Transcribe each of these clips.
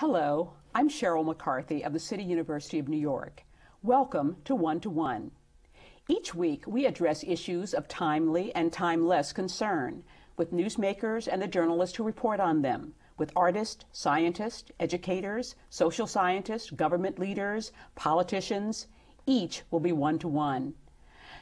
Hello, I'm Sheryl McCarthy of the City University of New York. Welcome to One to One. Each week, we address issues of timely and timeless concern with newsmakers and the journalists who report on them, with artists, scientists, educators, social scientists, government leaders, politicians. Each will be one to one.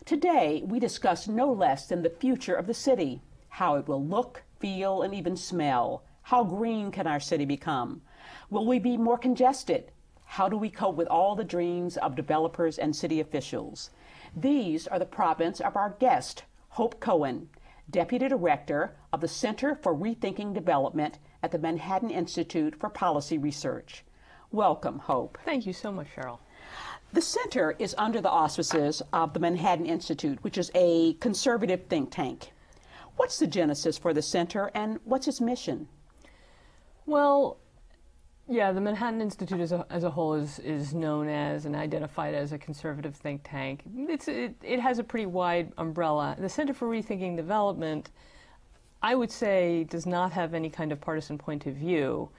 Today, we discuss no less than the future of the city, how it will look, feel, and even smell. How green can our city become? Will we be more congested? How do we cope with all the dreams of developers and city officials? These are the province of our guest, Hope Cohen, Deputy Director of the Center for Rethinking Development at the Manhattan Institute for Policy Research. Welcome, Hope. Thank you so much, Sheryl. The center is under the auspices of the Manhattan Institute, which is a conservative think tank. What's the genesis for the center, and what's its mission? Well, yeah, the Manhattan Institute as a whole is known as and identified as a conservative think tank. It has a pretty wide umbrella. The Center for Rethinking Development, I would say, does not have any kind of partisan point of view.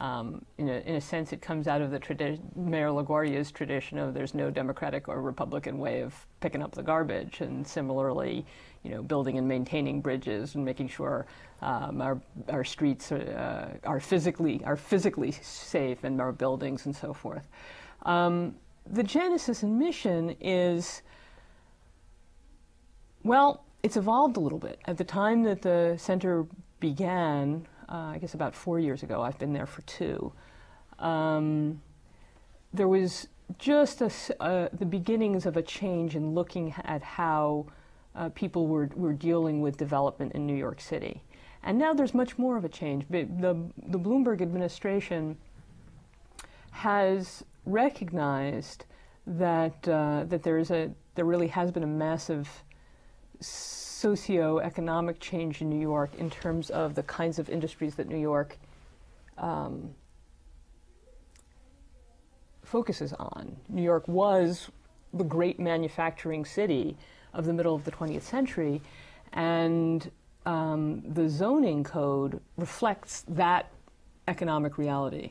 In a sense, it comes out of the Mayor LaGuardia's tradition of there's no Democratic or Republican way of picking up the garbage, and similarly, you know, building and maintaining bridges and making sure our streets are physically safe, and our buildings and so forth. The genesis and mission is, well, it's evolved a little bit. At the time that the center began, I guess about 4 years ago, I've been there for two. There was just the beginnings of a change in looking at how people were dealing with development in New York City. And now there's much more of a change. The Bloomberg administration has recognized that, there really has been a massive socioeconomic change in New York in terms of the kinds of industries that New York focuses on. New York was the great manufacturing city of the middle of the 20th century, and the zoning code reflects that economic reality.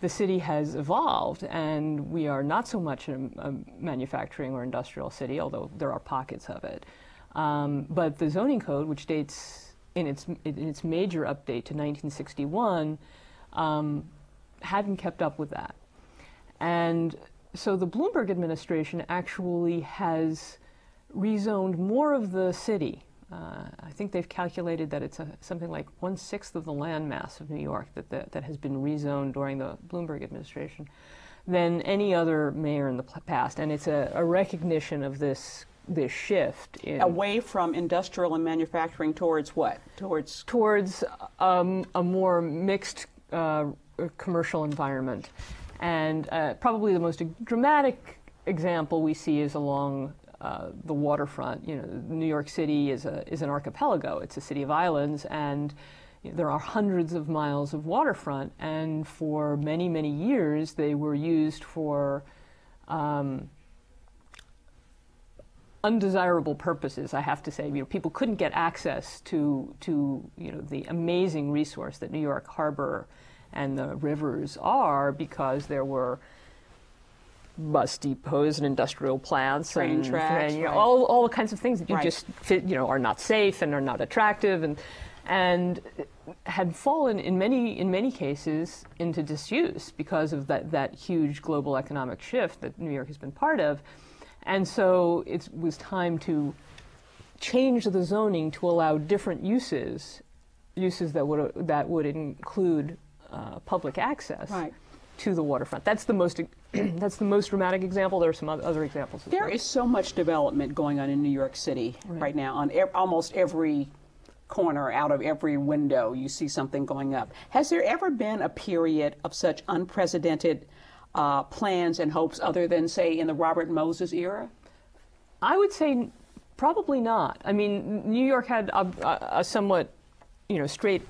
The city has evolved, and we are not so much a manufacturing or industrial city, although there are pockets of it. But the zoning code, which dates in its major update to 1961, hadn't kept up with that. And so the Bloomberg administration actually has rezoned more of the city. I think they've calculated that it's something like 1/6 of the land mass of New York that has been rezoned during the Bloomberg administration than any other mayor in the past. And it's a recognition of this shift away from industrial and manufacturing towards what? Towards a more mixed commercial environment. And probably the most dramatic example we see is along the waterfront. You know, New York City is an archipelago. It's a city of islands, and there are hundreds of miles of waterfront. And for many, many years, they were used for undesirable purposes, I have to say. You know, people couldn't get access to the amazing resource that New York Harbor and the rivers are, because there were bus depots and industrial plants, train tracks, and right, all kinds of things that you right, just are not safe and are not attractive, and had fallen in many cases into disuse because of that huge global economic shift that New York has been part of. And so it was time to change the zoning to allow different uses that would include public access right, to the waterfront. That's the most dramatic example. There are some other examples as well. There is so much development going on in New York City right, now. On almost every corner, out of every window, you see something going up. Has there ever been a period of such unprecedented plans and hopes, other than, say, in the Robert Moses era? I would say probably not. I mean, New York had a somewhat, straight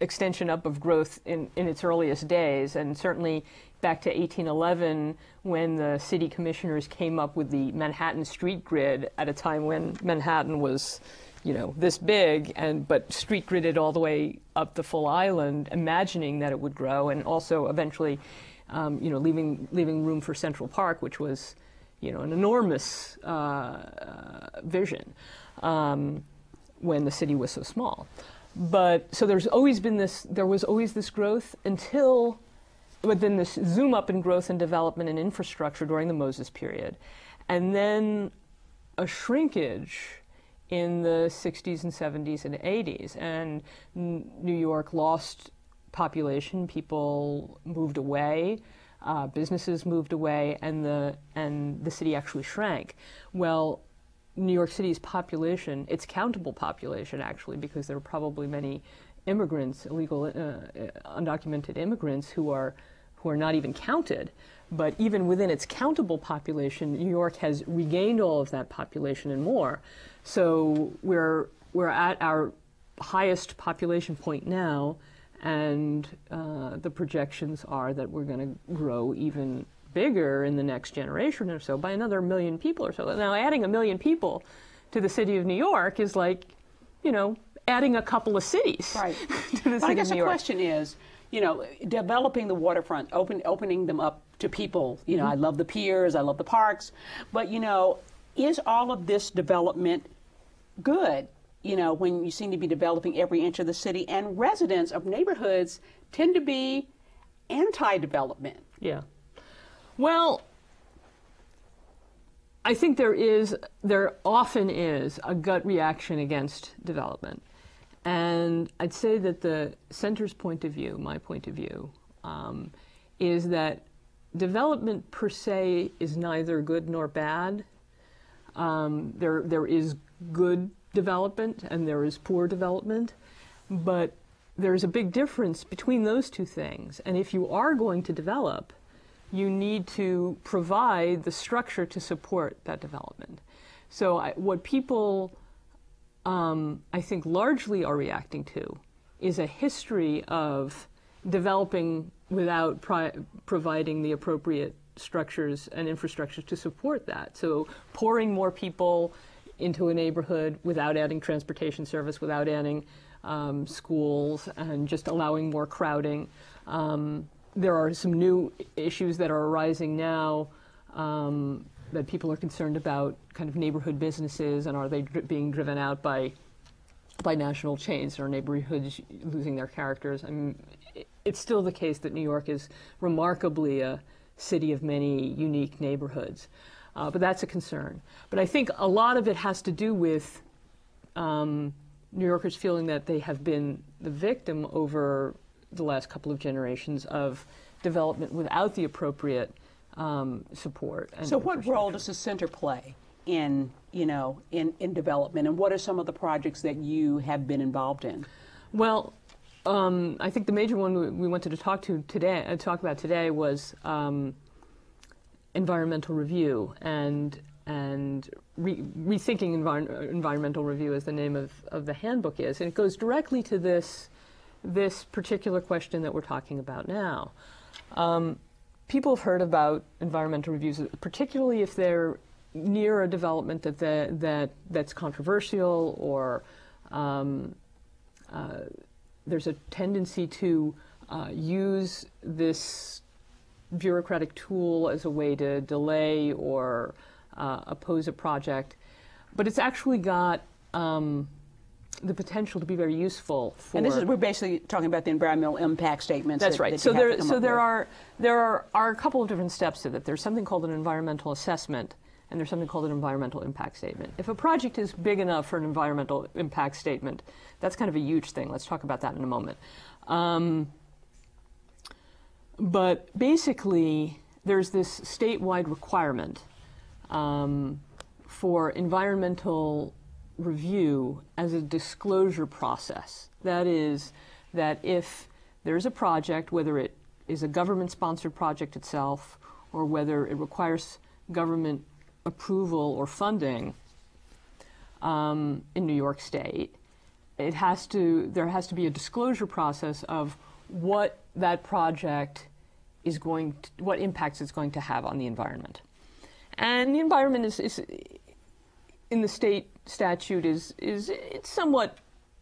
extension up of growth in its earliest days, and certainly back to 1811, when the city commissioners came up with the Manhattan street grid at a time when Manhattan was you know, this big, and but street gridded all the way up the full island, imagining that it would grow, and also eventually, you know, leaving room for Central Park, which was, you know, an enormous vision when the city was so small. But so there's always been this. There was always this growth until, but then this zoom up in growth and development and infrastructure during the Moses period, and then a shrinkage in the 60s and 70s and 80s, and New York lost population. People moved away, businesses moved away, and the city actually shrank. Well, New York City's population, its countable population actually, because there were probably many immigrants, illegal, undocumented immigrants who are not even counted. But even within its countable population, New York has regained all of that population and more. So we're at our highest population point now, and the projections are that we're going to grow even bigger in the next generation or so by another million people or so. Now, adding a million people to the city of New York is like, you know, adding a couple of cities to the city of New York. The question is, you know, developing the waterfront, opening them up to people. You know, I love the piers, I love the parks, but, you know, is all of this development good, you know, when you seem to be developing every inch of the city, and residents of neighborhoods tend to be anti-development? Yeah. Well, I think there often is a gut reaction against development. And I'd say that the center's point of view, my point of view, is that development per se is neither good nor bad. There is good development and there is poor development, but there's a big difference between those two things. And if you are going to develop, you need to provide the structure to support that development. So what people I think largely are reacting to is a history of developing without providing the appropriate structures and infrastructure to support that. So pouring more people into a neighborhood without adding transportation service, without adding schools, and just allowing more crowding. There are some new issues that are arising now that people are concerned about, kind of neighborhood businesses, and are they being driven out by national chains? Are neighborhoods losing their characters? I mean, it's still the case that New York is remarkably a city of many unique neighborhoods, but that's a concern. But I think a lot of it has to do with New Yorkers feeling that they have been the victim over the last couple of generations of development without the appropriate support. And so what role does the center play in, you know, in development, and what are some of the projects that you have been involved in? Well, I think the major one we wanted to talk about today was environmental review, and rethinking environmental review is the name of the handbook is, and it goes directly to this particular question that we're talking about now. People have heard about environmental reviews, particularly if they're near a development that's controversial, or there's a tendency to use this bureaucratic tool as a way to delay or oppose a project. But it's actually got the potential to be very useful for. And we're basically talking about the environmental impact statements. That's right. So there are a couple of different steps to that. There's something called an environmental assessment, and there's something called an environmental impact statement. If a project is big enough for an environmental impact statement, that's kind of a huge thing. Let's talk about that in a moment. But basically, there's this statewide requirement for environmental review as a disclosure process. That is, that if there's a project, whether it is a government-sponsored project itself or whether it requires government approval or funding in New York State, there has to be a disclosure process of what that project is going to, what impacts it's going to have on the environment. And the environment is in the state statute is somewhat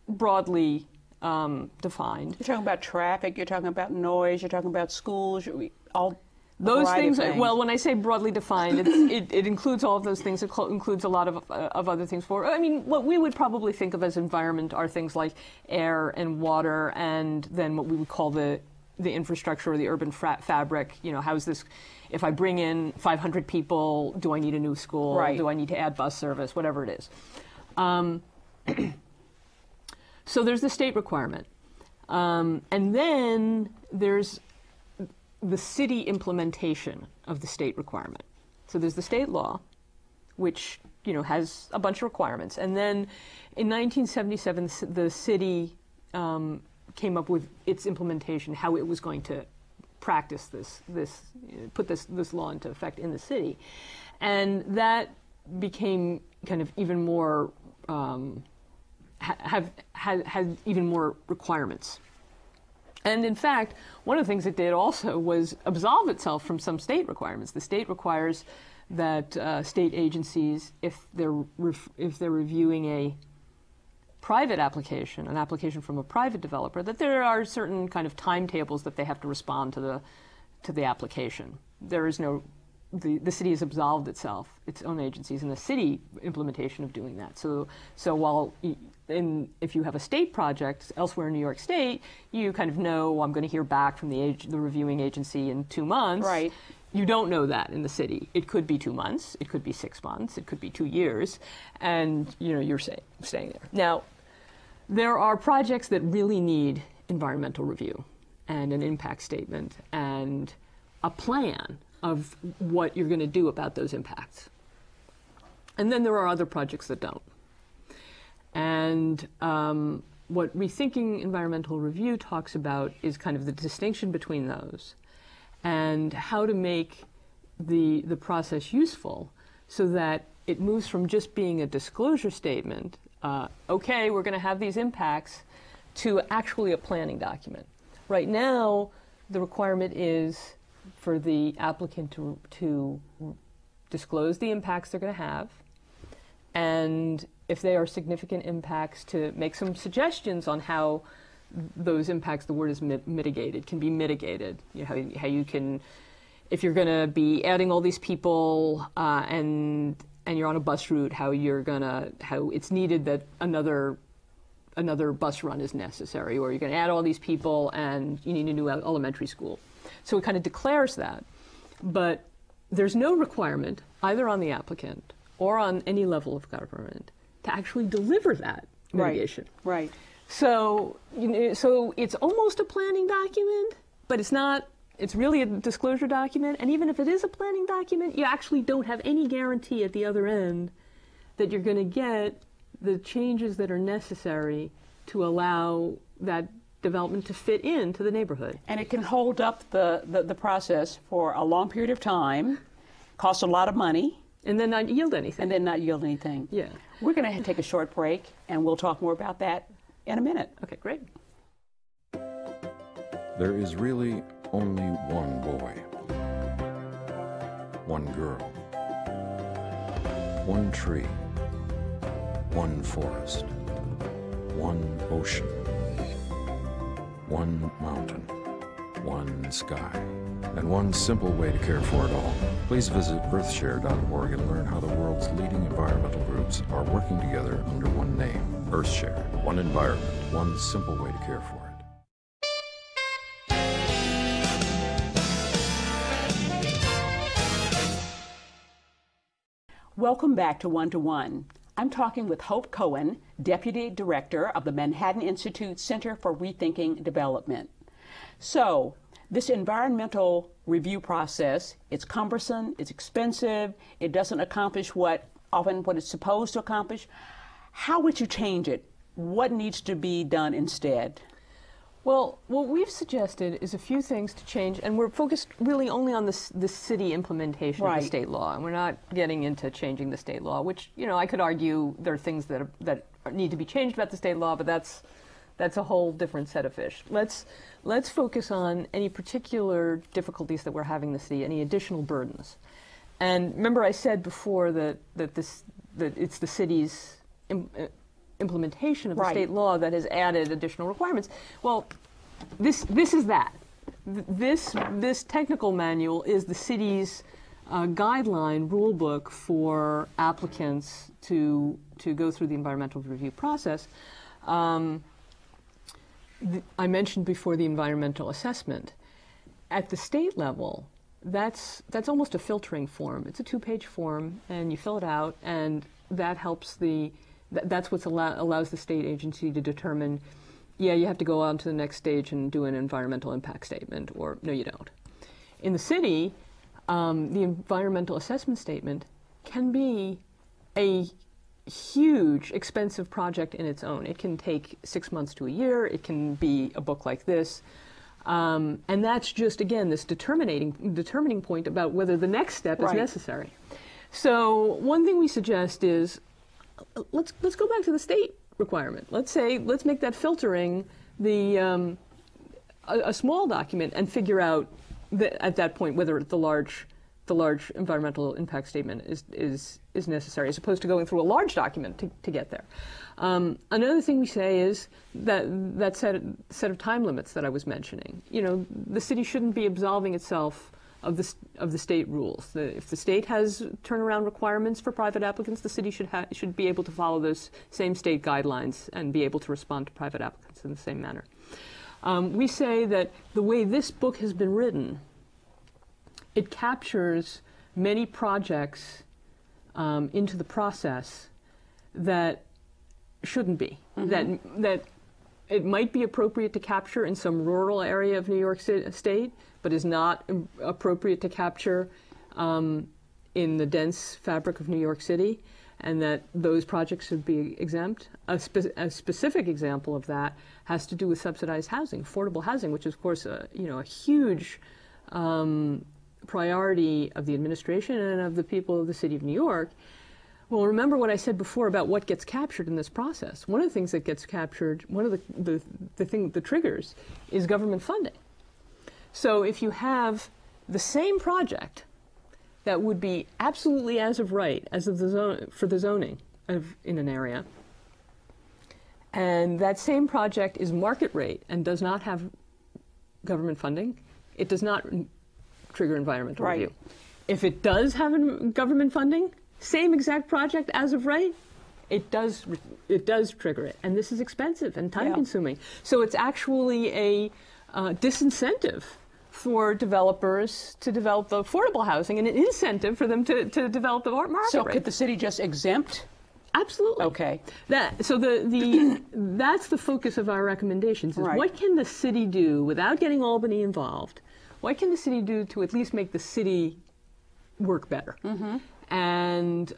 broadly defined. You're talking about traffic, you're talking about noise, you're talking about schools, all those things, well, when I say broadly defined, it includes all of those things. It includes a lot of other things. I mean, what we would probably think of as environment are things like air and water, and then what we would call the infrastructure or the urban fabric. You know, how is this? If I bring in 500 people, do I need a new school? Right. Do I need to add bus service? Whatever it is. So there's the state requirement, and then there's the city implementation of the state requirement. So there's the state law, which, you know, has a bunch of requirements. And then in 1977, the city came up with its implementation, how it was going to practice this put this law into effect in the city. And that became kind of even more, had even more requirements. And in fact, one of the things it did also was absolve itself from some state requirements. The state requires that state agencies, if they're reviewing a private application, an application from a private developer, that there are certain kind of timetables that they have to respond to the application. There is no, the city has absolved itself, its own agencies, and the city implementation of doing that. So while if you have a state project elsewhere in New York State, you kind of know I'm going to hear back from the reviewing agency in 2 months. Right. You don't know that in the city. It could be 2 months. It could be 6 months. It could be 2 years, and you know you're staying there. Now, there are projects that really need environmental review, and an impact statement, and a plan of what you're going to do about those impacts. And then there are other projects that don't. And what Rethinking Environmental Review talks about is kind of the distinction between those and how to make the process useful so that it moves from just being a disclosure statement, okay, we're going to have these impacts, to actually a planning document. Right now, the requirement is for the applicant to disclose the impacts they're going to have, and if they are significant impacts, to make some suggestions on how those impacts, the word is mitigated, can be mitigated. You know, how you can, if you're going to be adding all these people and you're on a bus route, how it's needed that another bus run is necessary, or you're going to add all these people and you need a new elementary school. So it kind of declares that, but there's no requirement either on the applicant or on any level of government to actually deliver that mitigation. Right. So, you know, so it's almost a planning document, but it's not. It's really a disclosure document, and even if it is a planning document, you actually don't have any guarantee at the other end that you're going to get the changes that are necessary to allow that development to fit into the neighborhood. And it can hold up the process for a long period of time, cost a lot of money. And then not yield anything. Yeah. We're going to take a short break, and we'll talk more about that in a minute. Okay, great. There is really only one boy, one girl, one tree, one forest, one ocean, one mountain, one sky, and one simple way to care for it all. Please visit earthshare.org and learn how the world's leading environmental groups are working together under one name, EarthShare. One environment, one simple way to care for it. Welcome back to One to One. I'm talking with Hope Cohen, Deputy Director of the Manhattan Institute Center for Rethinking Development. So, this environmental review process, it's cumbersome, it's expensive, it doesn't accomplish often what it's supposed to accomplish. How would you change it? What needs to be done instead? Well, what we've suggested is a few things to change, and we're focused really only on the city implementation of the state law, and we're not getting into changing the state law, which, you know, I could argue there are things that need to be changed about the state law, but that's a whole different set of fish. Let's focus on any particular difficulties that we're having in the city, any additional burdens. And remember I said before that it's the city's implementation of the state law that has added additional requirements. Well, this is that. This technical manual is the city's guideline rulebook for applicants to go through the environmental review process. I mentioned before the environmental assessment. At the state level, that's almost a filtering form. It's a two-page form, and you fill it out, and that helps the. That's what allows the state agency to determine. Yeah, you have to go on to the next stage and do an environmental impact statement, or no, you don't. In the city, the environmental assessment statement can be a huge, expensive project in its own. It can take 6 months to a year. It can be a book like this. And that's just, again, this determining point about whether the next step is necessary. So one thing we suggest is let's go back to the state requirement. Let's make that filtering the a small document and figure out at that point whether the large environmental impact statement is necessary, as opposed to going through a large document to get there. Another thing we say is that set of time limits that I was mentioning. You know, the city shouldn't be absolving itself of the state rules. If the state has turnaround requirements for private applicants, the city should be able to follow those same state guidelines and be able to respond to private applicants in the same manner. We say that the way this book has been written, it captures many projects into the process that shouldn't be. Mm-hmm. That it might be appropriate to capture in some rural area of New York State, but is not appropriate to capture in the dense fabric of New York City, and that those projects should be exempt. A specific example of that has to do with subsidized housing, affordable housing, which is, of course, a huge priority of the administration and of the people of the city of New York. Well, remember what I said before about what gets captured in this process. One of the things that gets captured, one of the triggers, is government funding. So if you have the same project that would be absolutely as of right as of the zoning in an area, and that same project is market rate and does not have government funding, it does not trigger environmental review. If it does have government funding, same exact project as of right, it does trigger it. And this is expensive and time-consuming. Yeah. So it's actually a disincentive for developers to develop the affordable housing, and an incentive for them to develop the market rate. So could the city just exempt? Absolutely. Okay. That's the focus of our recommendations, is what can the city do without getting Albany involved? What can the city do to at least make the city work better? Mm-hmm. And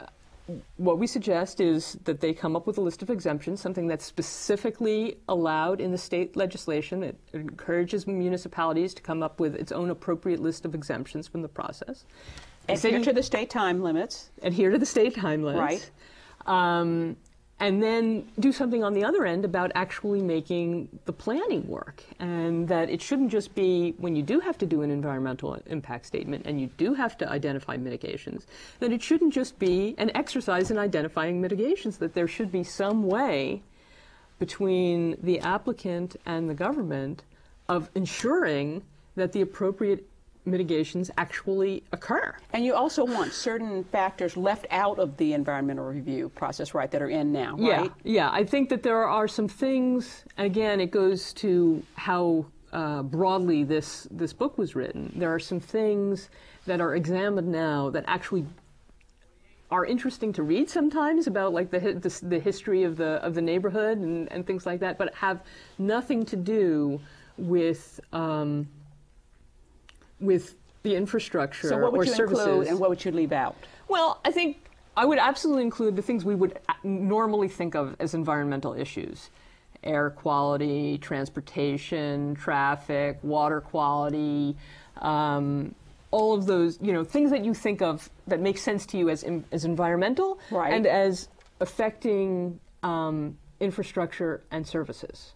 what we suggest is that they come up with a list of exemptions, something that's specifically allowed in the state legislation. It encourages municipalities to come up with its own appropriate list of exemptions from the process. Adhere to the state time limits. Adhere to the state time limits. Right. And then do something on the other end about actually making the planning work, and that it shouldn't just be when you do have to do an environmental impact statement and you do have to identify mitigations, that it shouldn't just be an exercise in identifying mitigations, that there should be some way between the applicant and the government of ensuring that the appropriate mitigations actually occur. And you also want certain factors left out of the environmental review process, that are in now, right? Yeah, I think that there are some things, again, it goes to how broadly this book was written. There are some things that are examined now that actually are interesting to read sometimes about, like the history of the neighborhood and things like that, but have nothing to do with the infrastructure or services. So what would you include and what would you leave out? Well, I think I would absolutely include the things we would normally think of as environmental issues. Air quality, transportation, traffic, water quality, all of those, things that you think of that make sense to you as environmental and as affecting infrastructure and services.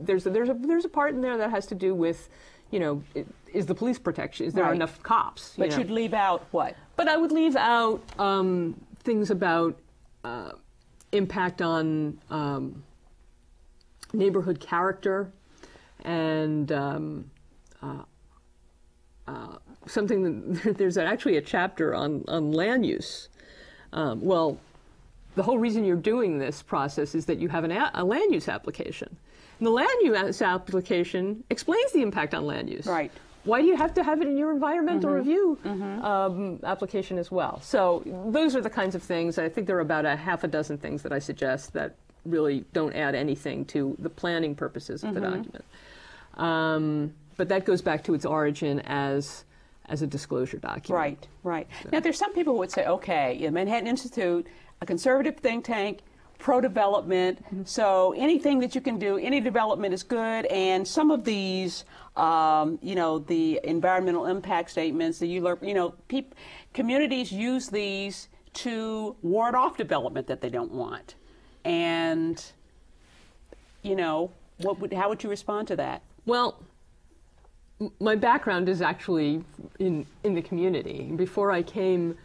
There's a part in there that has to do with is the police protection? Is there enough cops? But you'd leave out what? But I would leave out things about impact on neighborhood character, and something that there's actually a chapter on land use. Well, the whole reason you're doing this process is that you have a land use application. And the land use application explains the impact on land use. Right. Why do you have to have it in your environmental review application as well? So those are the kinds of things. I think there are about a half a dozen things that I suggest that really don't add anything to the planning purposes of the document. But that goes back to its origin as a disclosure document. Right, right. So. Now, there's some people who would say, okay, the Manhattan Institute, a conservative think tank, pro-development, so anything that you can do, any development is good, and some of these, you know, the environmental impact statements, the communities use these to ward off development that they don't want. And, you know, what would, how would you respond to that? Well, my background is actually in the community. Before I came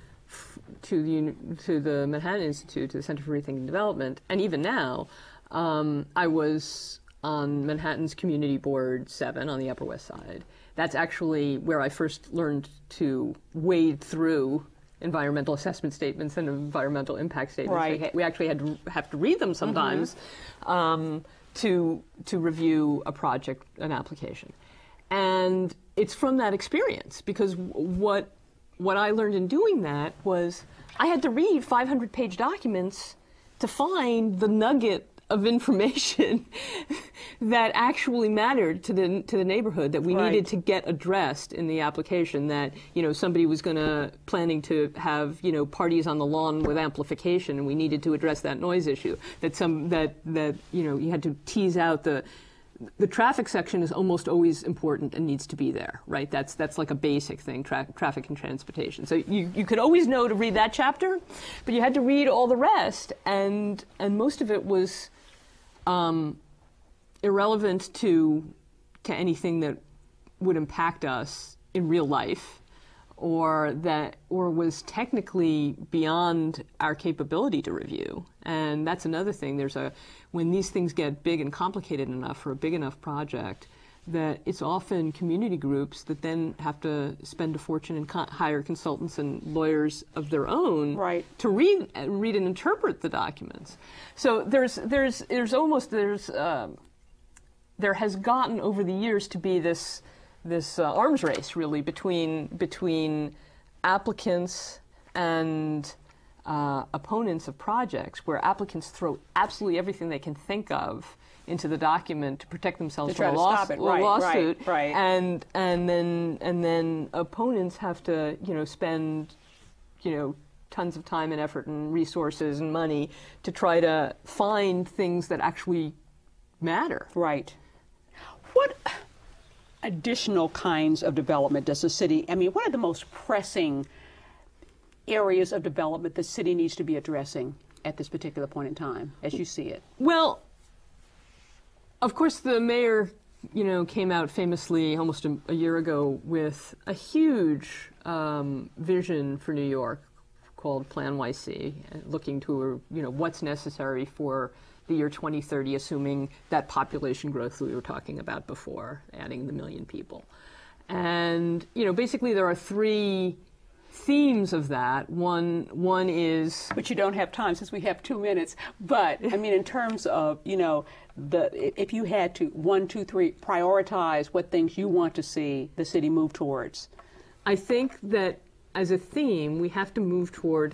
to the Manhattan Institute, to the Center for Rethinking Development, and even now, I was on Manhattan's Community Board 7 on the Upper West Side. That's actually where I first learned to wade through environmental assessment statements and environmental impact statements. Right. We actually had to have to read them sometimes to review a project, an application. And it's from that experience, because what I learned in doing that was I had to read 500-page documents to find the nugget of information that actually mattered to the neighborhood that we needed to get addressed in the application. That, you know, somebody was planning to have, you know, parties on the lawn with amplification, and we needed to address that noise issue. That you know, you had to tease out the traffic section is almost always important and needs to be there, right? That's like a basic thing, traffic and transportation. So you could always know to read that chapter, but you had to read all the rest, and most of it was irrelevant to anything that would impact us in real life, or was technically beyond our capability to review. And that's another thing. When these things get big and complicated enough for a big enough project, that it's often community groups that then have to spend a fortune and hire consultants and lawyers of their own to read and interpret the documents. So there has gotten over the years to be this arms race, really, between applicants and opponents of projects, where applicants throw absolutely everything they can think of into the document to protect themselves from a lawsuit, and then opponents have to, you know, spend, you know, tons of time and effort and resources and money to try to find things that actually matter. Right. What additional kinds of development does the city, I mean, what are the most pressing areas of development the city needs to be addressing at this particular point in time, as you see it? Well, of course, the mayor, you know, came out famously almost a year ago with a huge vision for New York called Plan YC, looking to, you know, what's necessary for the year 2030, assuming that population growth that we were talking about before, adding the million people. And, you know, basically there are three themes of that. One is... But you don't have time, since we have 2 minutes. But, I mean, in terms of, you know, if you had to, 1, 2, 3, prioritize what things you want to see the city move towards. I think that as a theme, we have to move toward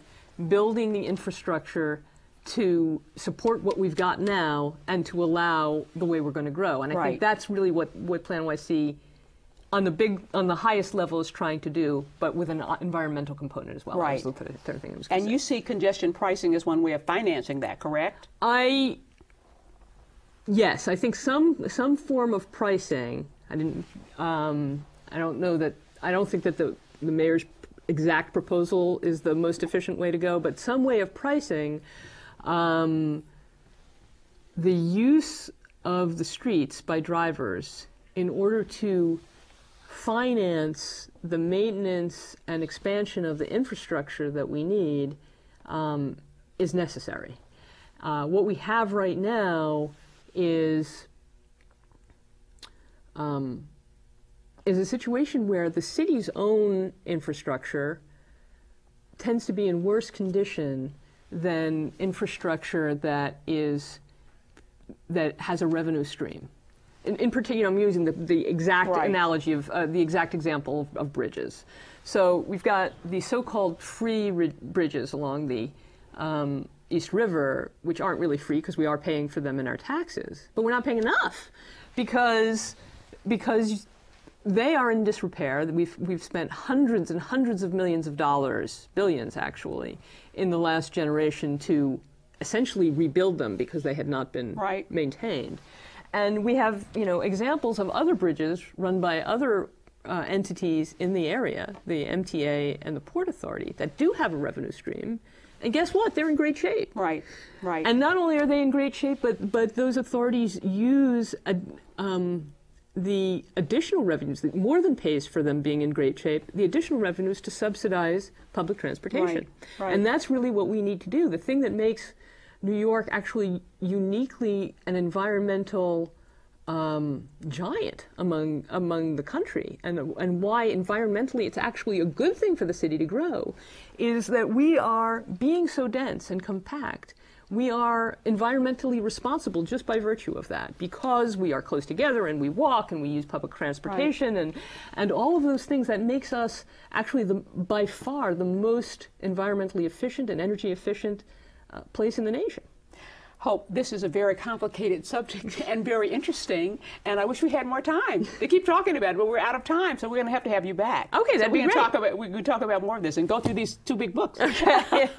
building the infrastructure to support what we've got now and to allow the way we're going to grow. And I think that's really what Plan YC on the highest level is trying to do, but with an environmental component as well. Right. That was the third thing I was going to say. You see congestion pricing as one way of financing that, correct? Yes, I think some form of pricing. I don't think that the mayor's exact proposal is the most efficient way to go, but some way of pricing the use of the streets by drivers in order to finance the maintenance and expansion of the infrastructure that we need is necessary. What we have right now is a situation where the city's own infrastructure tends to be in worse condition than infrastructure that has a revenue stream. In particular, I'm using the exact right. analogy of the exact example of bridges. So we've got the so-called free bridges along the East River, which aren't really free because we are paying for them in our taxes, but we're not paying enough because they are in disrepair. We've spent hundreds and hundreds of millions of dollars, billions actually, in the last generation to essentially rebuild them because they had not been right. maintained. And we have, examples of other bridges run by other entities in the area, the MTA and the Port Authority, that do have a revenue stream. And guess what? They're in great shape. Right, right. And not only are they in great shape, but those authorities use the additional revenues that more than pays for them being in great shape, the additional revenues to subsidize public transportation. Right, right. And that's really what we need to do. The thing that makes New York actually uniquely an environmental giant among the country, and why environmentally it's actually a good thing for the city to grow, is that we are being so dense and compact. We are environmentally responsible just by virtue of that, because we are close together and we walk and we use public transportation right. and all of those things that makes us actually by far the most environmentally efficient and energy efficient place in the nation. Hope, this is a very complicated subject and very interesting, and I wish we had more time to keep talking about it, but we're out of time, so we're going to have you back. Okay, so that'd be great. We can talk about more of this and go through these two big books. Okay.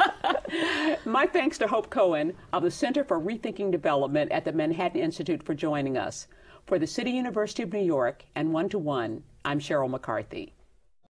My thanks to Hope Cohen of the Center for Rethinking Development at the Manhattan Institute for joining us. For the City University of New York and One to One, I'm Sheryl McCarthy.